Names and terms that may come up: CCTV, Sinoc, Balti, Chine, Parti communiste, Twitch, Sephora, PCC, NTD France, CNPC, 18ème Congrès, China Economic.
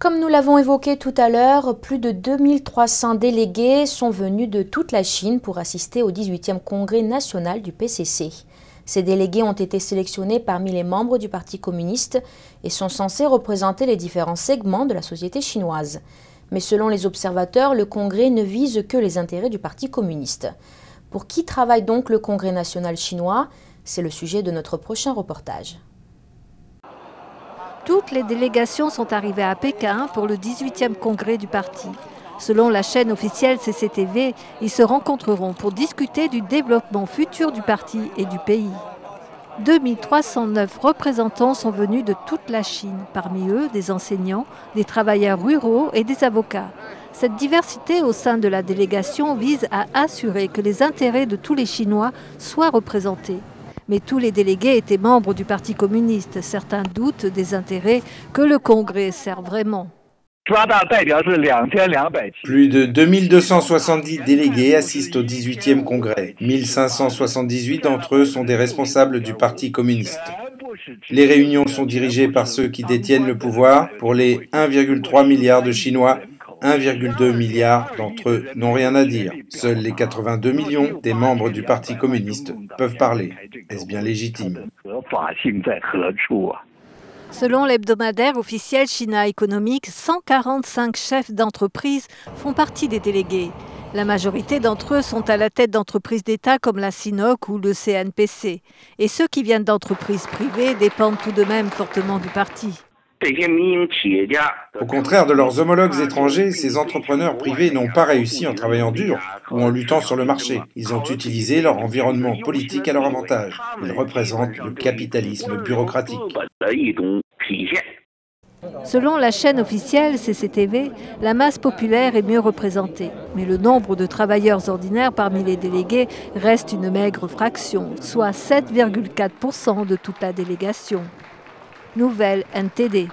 Comme nous l'avons évoqué tout à l'heure, plus de 2300 délégués sont venus de toute la Chine pour assister au 18e congrès national du PCC. Ces délégués ont été sélectionnés parmi les membres du Parti communiste et sont censés représenter les différents segments de la société chinoise. Mais selon les observateurs, le congrès ne vise que les intérêts du Parti communiste. Pour qui travaille donc le congrès national chinois? C'est le sujet de notre prochain reportage. Toutes les délégations sont arrivées à Pékin pour le 18e congrès du parti. Selon la chaîne officielle CCTV, ils se rencontreront pour discuter du développement futur du parti et du pays. 2309 représentants sont venus de toute la Chine, parmi eux des enseignants, des travailleurs ruraux et des avocats. Cette diversité au sein de la délégation vise à assurer que les intérêts de tous les Chinois soient représentés. Mais tous les délégués étaient membres du Parti communiste. Certains doutent des intérêts que le Congrès sert vraiment. Plus de 2270 délégués assistent au 18e Congrès. 1578 d'entre eux sont des responsables du Parti communiste. Les réunions sont dirigées par ceux qui détiennent le pouvoir. Pour les 1,3 milliard de Chinois, 1,2 milliard d'entre eux n'ont rien à dire. Seuls les 82 millions des membres du Parti communiste peuvent parler. Est-ce bien légitime? Selon l'hebdomadaire officiel China Economic, 145 chefs d'entreprise font partie des délégués. La majorité d'entre eux sont à la tête d'entreprises d'État comme la Sinoc ou le CNPC. Et ceux qui viennent d'entreprises privées dépendent tout de même fortement du parti. Au contraire de leurs homologues étrangers, ces entrepreneurs privés n'ont pas réussi en travaillant dur ou en luttant sur le marché. Ils ont utilisé leur environnement politique à leur avantage. Ils représentent le capitalisme bureaucratique. Selon la chaîne officielle CCTV, la masse populaire est mieux représentée. Mais le nombre de travailleurs ordinaires parmi les délégués reste une maigre fraction, soit 7,4% de toute la délégation. Nouvelle NTD.